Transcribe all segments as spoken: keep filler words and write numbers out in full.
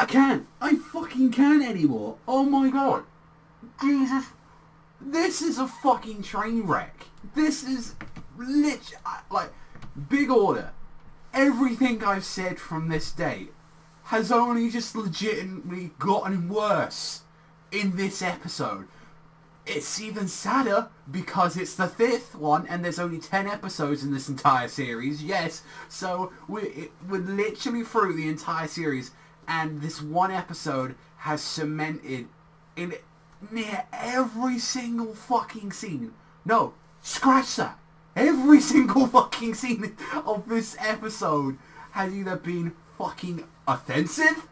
I can. I fucking can anymore. Oh my god. Jesus. This is a fucking train wreck. This is lit. Like, Big Order. Everything I've said from this day has only just legitimately gotten worse in this episode. It's even sadder because it's the fifth one and there's only ten episodes in this entire series. Yes, so we're, we're literally through the entire series and this one episode has cemented in near every single fucking scene. No, scratch that. Every single fucking scene of this episode has either been fucking offensive,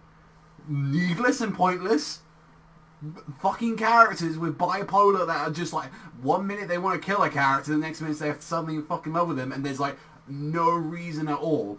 needless and pointless, fucking characters with bipolar that are just like, one minute they want to kill a character, the next minute they have to suddenly fucking love them, and there's like no reason at all.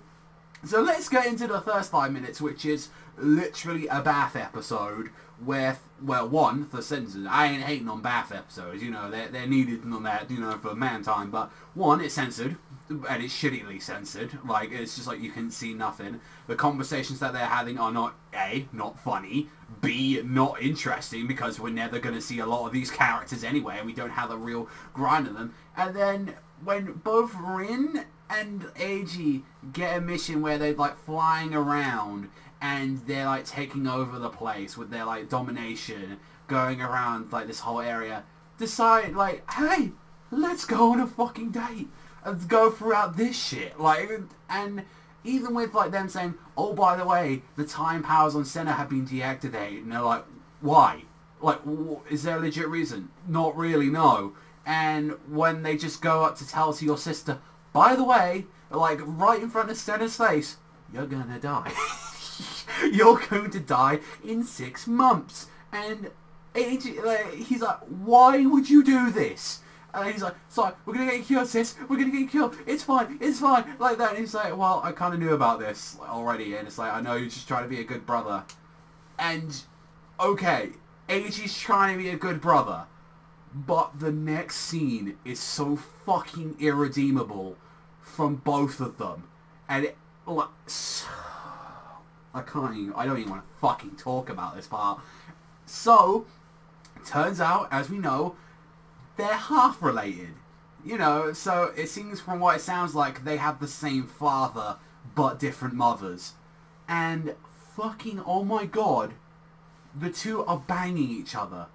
So let's get into the first five minutes, which is literally a Bath episode, where, well, one, for censors, I ain't hating on Bath episodes, you know, they're, they're needed and all that, you know, for man time, but one, it's censored, and it's shittily censored, like, it's just like you can see nothing. The conversations that they're having are not, A, not funny, B, not interesting, because we're never going to see a lot of these characters anyway, and we don't have a real grind of them. And then, when both Rin and Eiji get a mission where they're like flying around and they're like taking over the place with their like domination, going around like this whole area, decide like, hey, let's go on a fucking date and go throughout this shit. Like, and even with like them saying, oh, by the way, the time powers on Senna have been deactivated, and they're like, why? Like, is there a legit reason? Not really, no. And when they just go up to tell to your sister, by the way, like, right in front of Senna's face, you're gonna die. You're going to die in six months. And it, like, he's like, why would you do this? And he's like, sorry, we're gonna get cured, sis. We're gonna get cured. It's fine. It's fine. Like that. And he's like, well, I kind of knew about this already. And it's like, I know you're just trying to be a good brother. And, okay, Eiji's trying to be a good brother. But the next scene is so fucking irredeemable from both of them. And it, like, I can't even, I don't even want to fucking talk about this part. So, turns out, as we know, they're half related. You know, so it seems from what it sounds like, they have the same father, but different mothers. And fucking, oh my god, the two are banging each other.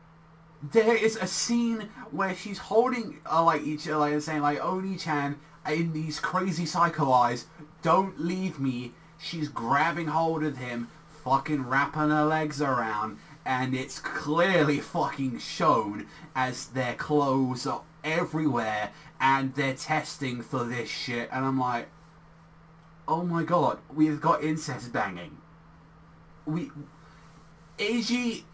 There is a scene where she's holding uh, like each other, like, saying like, Oni-chan, in these crazy psycho eyes, don't leave me. She's grabbing hold of him, fucking wrapping her legs around, and it's clearly fucking shown as their clothes are everywhere, and they're testing for this shit, and I'm like, oh my god, we've got incest banging. We... Eiji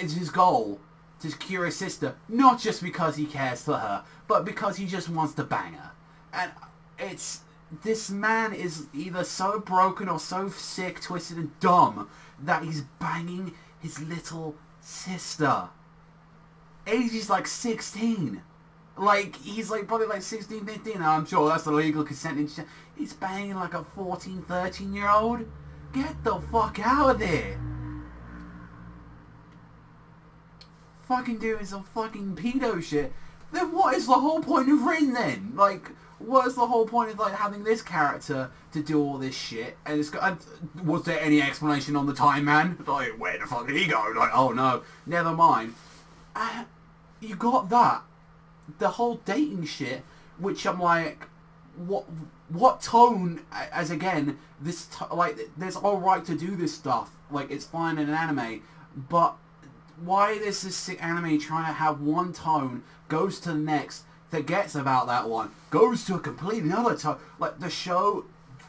is his goal. His curious sister, not just because he cares for her, but because he just wants to bang her. And it's, this man is either so broken or so sick, twisted and dumb that he's banging his little sister. Eiji's like sixteen. Like, he's like probably like sixteen, fifteen. I'm sure that's illegal consent. He's banging like a fourteen, thirteen year old. Get the fuck out of there. Fucking doing some fucking pedo shit, then what is the whole point of Rin then? Like, what is the whole point of like having this character to do all this shit? And it's got, and was there any explanation on the time man? Like, where the fuck did he go? Like, oh no, never mind. Uh, you got that, the whole dating shit, which I'm like, what what tone? As again, this t like, there's all right to do this stuff. Like, it's fine in an anime, but why is this anime trying to have one tone, goes to the next, forgets about that one, goes to a completely another tone? Like, the show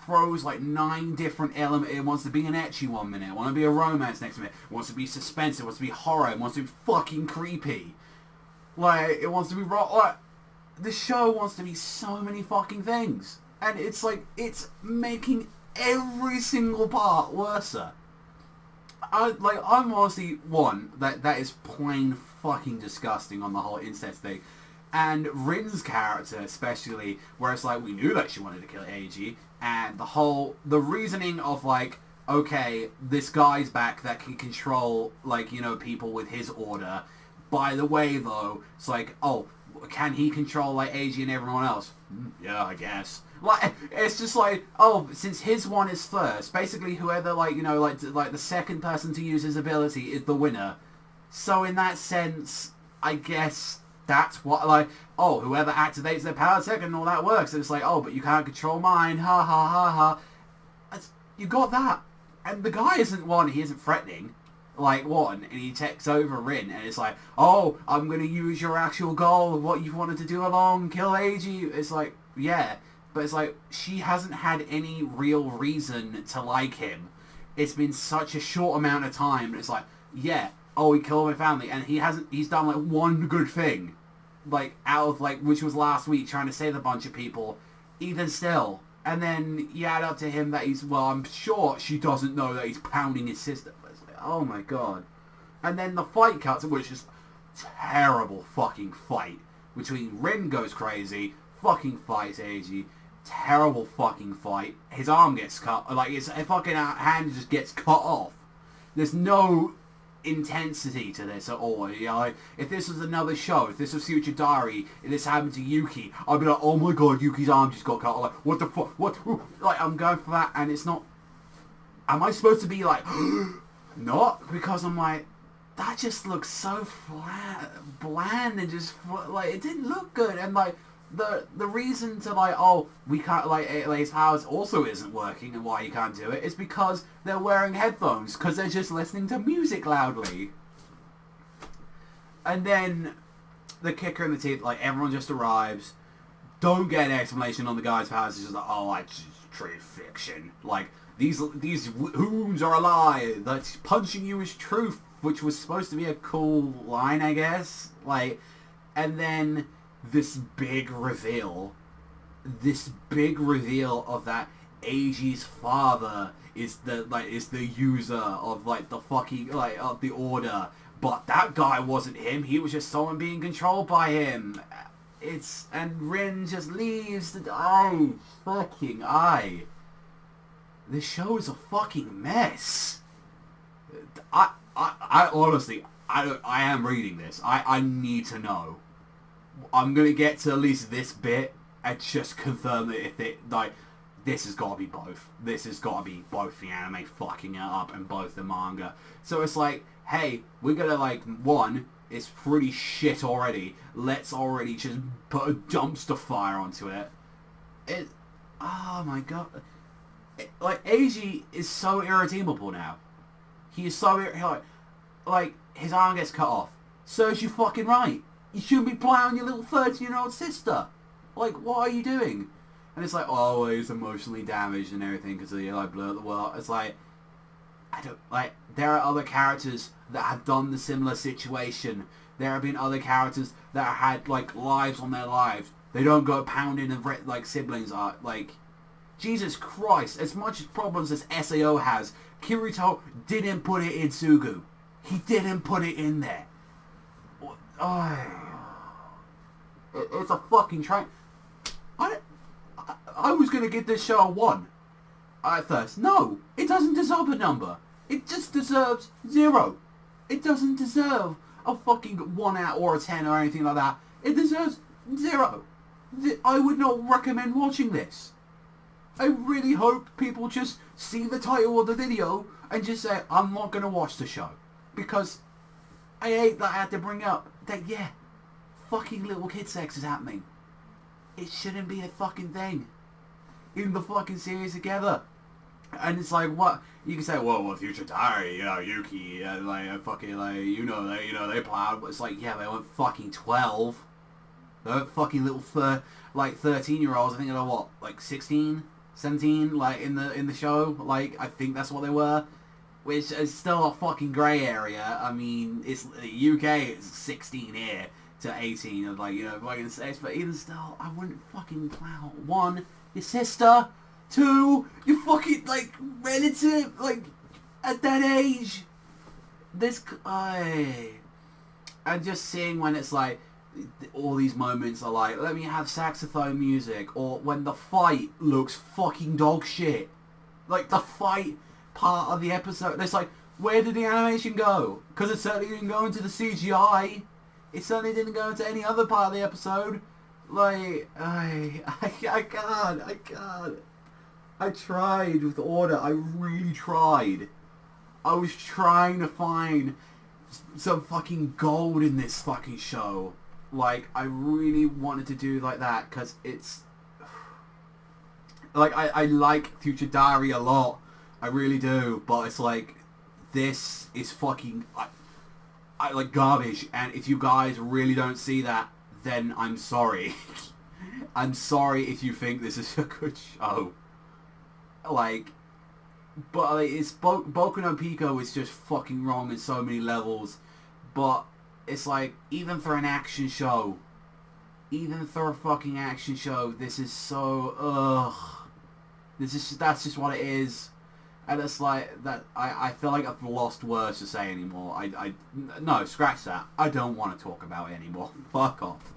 throws like nine different elements. It wants to be an ecchi one minute, it wants to be a romance next minute, it wants to be suspense, it wants to be horror, it wants to be fucking creepy. Like, it wants to be raw. Like, the show wants to be so many fucking things. And it's like, it's making every single part worser. I, like, I'm honestly, one, that, that is plain fucking disgusting on the whole incest thing. And Rin's character, especially, where it's like, we knew that she wanted to kill Eiji, and the whole, the reasoning of, like, okay, this guy's back that can control, like, you know, people with his order. By the way, though, it's like, oh, can he control, like, Eiji and everyone else? Mm, yeah, I guess. Like, it's just like, oh, since his one is first, basically whoever, like, you know, like, like the second person to use his ability is the winner. So in that sense, I guess that's what, like, oh, whoever activates their power second, all that works. And it's like, oh, but you can't control mine, ha ha ha ha. It's, you got that. And the guy isn't one, he isn't threatening. Like, one, and he takes over Rin, and it's like, oh, I'm going to use your actual goal, what you've wanted to do along, kill Eiji. It's like, yeah. But it's like, she hasn't had any real reason to like him. It's been such a short amount of time, and it's like, yeah, oh, he killed my family, and he hasn't, he's done, like, one good thing. Like, out of, like, which was last week, trying to save a bunch of people. Even still. And then you add up to him that he's, well, I'm sure she doesn't know that he's pounding his sister. But it's like, oh my god. And then the fight cuts, which is terrible fucking fight. Between Rin goes crazy, fucking fights Eiji, terrible fucking fight. His arm gets cut, like, his fucking hand just gets cut off. There's no intensity to this at all. You know, like, if this was another show, if this was Future Diary, if this happened to Yuki, I'd be like, oh my god, Yuki's arm just got cut. I'm like, what the fuck? What? Like, I'm going for that, and it's not. Am I supposed to be like, not? Because I'm like, that just looks so flat, bland, and just like it didn't look good. And like the the reason to like, oh, we can't like his powers also isn't working, and why you can't do it is because they're wearing headphones, because they're just listening to music loudly. And then the kicker in the teeth, like, everyone just arrives, don't get an explanation on the guy's powers. It's just like, oh, I just trade fiction. Like, these these wounds are a lie. That's punching you is truth, which was supposed to be a cool line, I guess. Like, and then this big reveal, this big reveal of that Eiji's father is the, like, is the user of, like, the fucking, like, of the order, but that guy wasn't him, he was just someone being controlled by him. It's, and Rin just leaves the, oh, fucking I. This show is a fucking mess. I, I, I honestly, I, I am reading this, I, I need to know. I'm gonna get to at least this bit and just confirm that if it, like, this has gotta be both. This has gotta be both the anime fucking it up and both the manga. So it's like, hey, we're gonna, like, one, it's pretty shit already. Let's already just put a dumpster fire onto it. It, oh my god. It, like, Eiji is so irredeemable now. He is so, like, like, his arm gets cut off. Serves you fucking right. You shouldn't be plowing your little thirteen-year-old sister. Like, what are you doing? And it's like, oh, he's emotionally damaged and everything because he, like, blew up the world. It's like, I don't, like, there are other characters that have done the similar situation. There have been other characters that had, like, lives on their lives. They don't go pounding and, like, siblings are, like, Jesus Christ, as much problems as S A O has, Kirito didn't put it in Sugu. He didn't put it in there. Oh, it's a fucking train. I, I, I was going to give this show a one at first. No, it doesn't deserve a number. It just deserves zero. It doesn't deserve a fucking one out or a ten or anything like that. It deserves zero. I would not recommend watching this. I really hope people just see the title of the video and just say, I'm not going to watch the show. Because I hate that I had to bring up that, yeah, fucking little kid sex is happening. It shouldn't be a fucking thing in the fucking series together. And it's like, what you can say, well, well, Future Diary, you know, Yuki, uh, like, uh, fucking, like, you know, they, you know, they plowed. It's like, yeah, they weren't fucking twelve. They weren't fucking little, thir like, thirteen-year-olds. I think they were what, like, sixteen, seventeen, like, in the in the show. Like, I think that's what they were. Which is still a fucking grey area. I mean, it's the U K is sixteen here. To eighteen, of, like, you know, fucking sex, but even still, I wouldn't fucking plow. One, your sister. Two, your fucking, like, relative, like, at that age. This guy. And just seeing when it's like, all these moments are like, let me have saxophone music, or when the fight looks fucking dog shit. Like, the fight part of the episode. It's like, where did the animation go? Because it certainly didn't go into the C G I. It certainly didn't go into any other part of the episode. Like, I, I, I can't, I can't. I tried with Order. I really tried. I was trying to find some fucking gold in this fucking show. Like, I really wanted to do like that, because it's... Like, I, I like Future Diary a lot. I really do. But it's like, this is fucking... I, I like garbage. And if you guys really don't see that, then I'm sorry. I'm sorry if you think this is a good show. Like... But like, it's Bo Boku no Pico is just fucking wrong in so many levels. But it's like, even for an action show, even for a fucking action show, this is so ugh. This is that's just what it is, and it's like that. I I feel like I've lost words to say anymore. I I no scratch that. I don't want to talk about it anymore. Fuck off.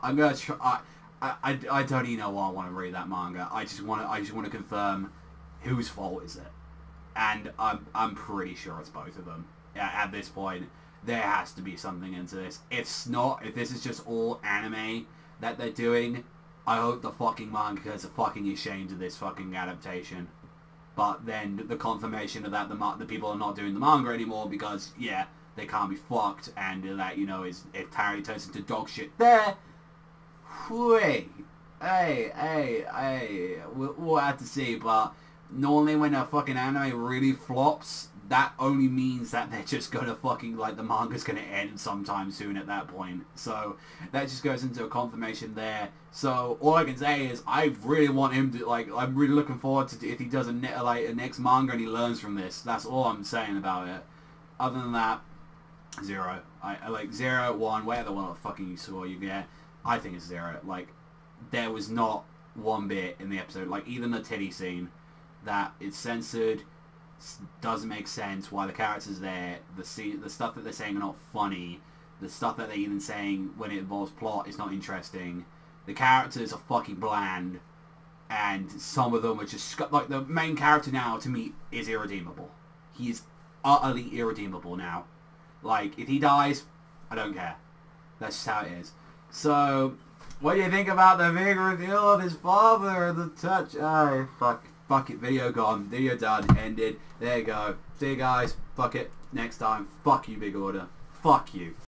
I'm gonna try. I I I don't even know why I want to read that manga. I just want to. I just want to confirm whose fault is it. And I'm, I'm pretty sure it's both of them. At this point, there has to be something into this. If it's not, if this is just all anime that they're doing, I hope the fucking manga is fucking ashamed of this fucking adaptation. But then the confirmation of that, the, the people are not doing the manga anymore because, yeah, they can't be fucked. And that, you know, is if Tari turns into dog shit there, whey, hey, hey, hey, we'll, we'll have to see, but... Normally when a fucking anime really flops, that only means that they're just gonna fucking, like, the manga's gonna end sometime soon at that point. So, that just goes into a confirmation there. So, all I can say is, I really want him to, like, I'm really looking forward to if he does a, ne like, a next manga and he learns from this. That's all I'm saying about it. Other than that, zero. I, I like, zero, one, whatever one fucking you saw you get, I think it's zero. Like, there was not one bit in the episode, like, even the titty scene, that it's censored, doesn't make sense why the character's there, the scene, the stuff that they're saying are not funny, the stuff that they're even saying when it involves plot is not interesting, the characters are fucking bland, and some of them are just, like, the main character now, to me, is irredeemable. He is utterly irredeemable now. Like, if he dies, I don't care. That's just how it is. So, what do you think about the big reveal of his father and the touch? Oh, fuck. Fuck it, video gone, video done, ended, there you go, see you guys, fuck it, next time, fuck you Big Order, fuck you.